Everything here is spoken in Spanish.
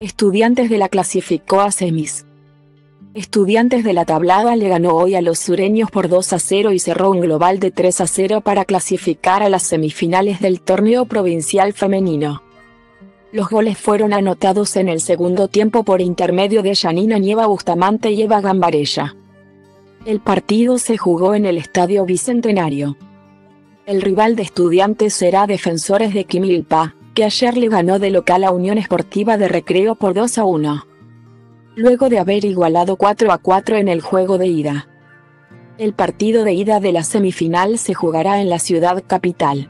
Estudiantes de la clasificó a semis. Estudiantes de La Tablada le ganó hoy a Los Sureños por 2-0 y cerró un global de 3-0 para clasificar a las semifinales del Torneo Provincial Femenino. Los goles fueron anotados en el segundo tiempo por intermedio de Yanina Nieva Bustamante y Eva Gambarella. El partido se jugó en el Estadio Bicentenario. El rival de Estudiantes será Defensores de Quilmes, que ayer le ganó de local a Unión Esportiva de Recreo por 2-1. Luego de haber igualado 4-4 en el juego de ida. El partido de ida de la semifinal se jugará en la ciudad capital.